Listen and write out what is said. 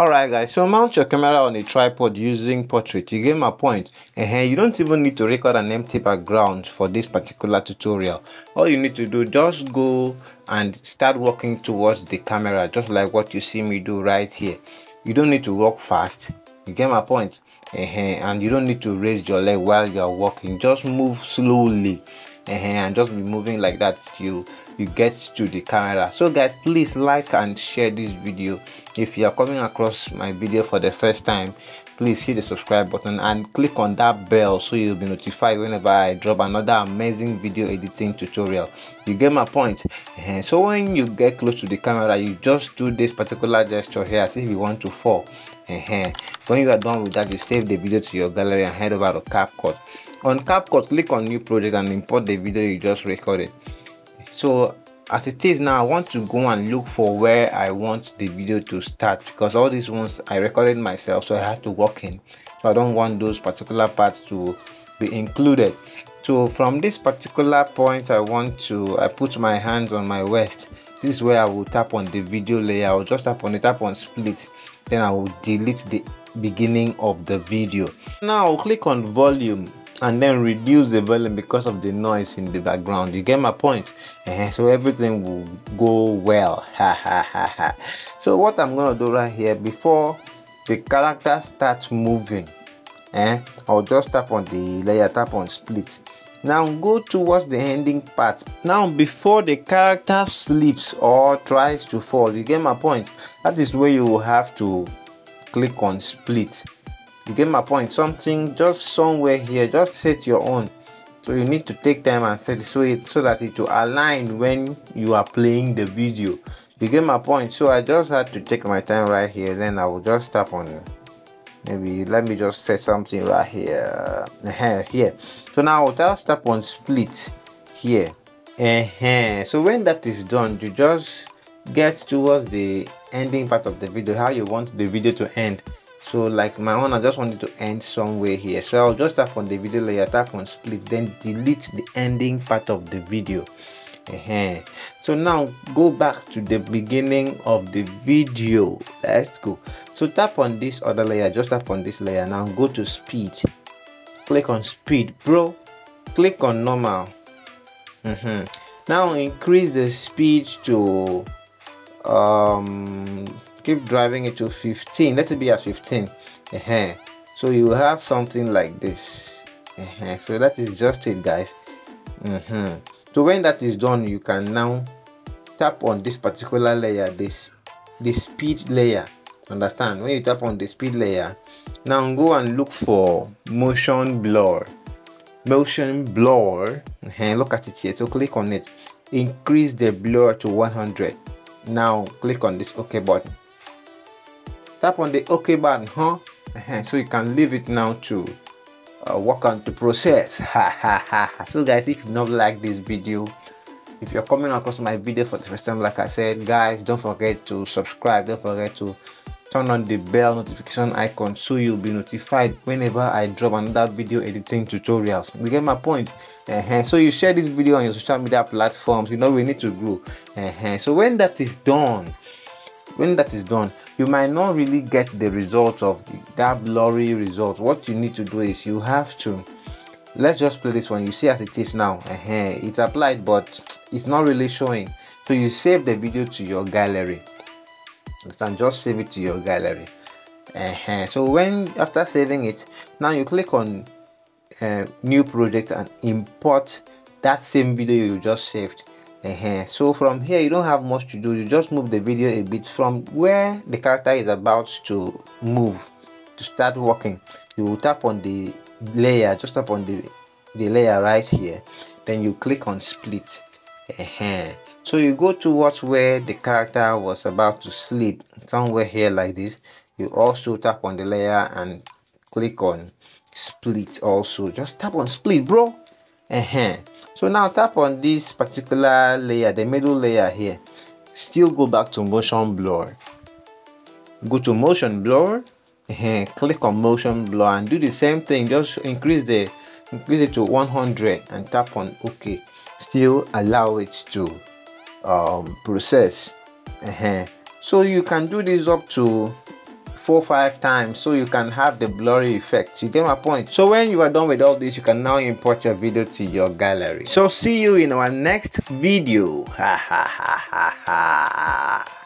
Alright guys, so mount your camera on a tripod using portrait. You get my point. You don't even need to record an empty background for this particular tutorial. All you need to do, just go and start walking towards the camera, just like what you see me do right here. You don't need to walk fast. You get my point. And you don't need to raise your leg while you're walking. Just move slowly. And just be moving like that till you get to the camera. So guys, please like and share this video. If you are coming across my video for the first time, please hit the subscribe button and click on that bell so you'll be notified whenever I drop another amazing video editing tutorial. You get my point. And so when you get close to the camera, you just do this particular gesture here as if you want to fall. When you are done with that, you save the video to your gallery and head over to CapCut. On CapCut, click on new project and import the video you just recorded. So as it is now, I want to go and look for where I want the video to start, because all these ones I recorded myself, so I had to walk in, so I don't want those particular parts to be included. So from this particular point, I put my hands on my waist. This is where I will tap on the video layer. I will just tap on it, tap on split, then I will delete the beginning of the video. Now I'll click on volume and then reduce the volume because of the noise in the background. You get my point? So everything will go well. So what I'm gonna do right here, before the character starts moving, I'll just tap on the layer, tap on split. Now go towards the ending part. Now before the character slips or tries to fall, you get my point? That is where you will have to click on split. You get my point? Something just somewhere here, just set your own. So you need to take time and set it so that it will align when you are playing the video. You get my point? So I just had to take my time right here, then I will just tap on it. Maybe let me just set something right here. Here. So now I'll just tap on split here. So when that is done, you just get towards the ending part of the video, how you want the video to end. So like my own, I just wanted to end somewhere here, so I'll just tap on the video layer, tap on split, then delete the ending part of the video. So now go back to the beginning of the video. Let's go. So tap on this other layer, just tap on this layer. Now go to speed, click on speed, bro, click on normal. Now increase the speed to keep driving it to 15. Let it be at 15. So you have something like this. So that is just it, guys. So when that is done, you can now tap on this particular layer, the speed layer. Understand? When you tap on the speed layer, now go and look for motion blur. Look at it here. So click on it, increase the blur to 100. Now click on this OK button, tap on the OK button, so you can leave it now to work on the process. So guys, if you not like this video, if you're coming across my video for the first time, like I said, guys, don't forget to subscribe, don't forget to turn on the bell notification icon so you'll be notified whenever I drop another video editing tutorials. You get my point? So you share this video on your social media platforms. You know we need to grow. So when that is done, you might not really get the result of that blurry result. What you need to do is you have to, let's just play this one. You see as it is now. It's applied, but it's not really showing. So you save the video to your gallery. Understand? Just save it to your gallery. So when after saving it, now you click on new project and import that same video you just saved. So from here you don't have much to do. You just move the video a bit from where the character is about to move to start walking. You will tap on the layer, just tap on the layer right here, then you click on split. So you go towards where the character was about to sleep, somewhere here like this. You also tap on the layer and click on split also. Just tap on split, bro. So now tap on this particular layer, the middle layer here. Still go back to motion blur. Go to motion blur. Click on motion blur and do the same thing. Just increase it to 100 and tap on OK. Still allow it to process. So you can do this up to 4-5 times so you can have the blurry effect. You get my point? So when you are done with all this, you can now import your video to your gallery. So see you in our next video. Ha ha ha ha ha.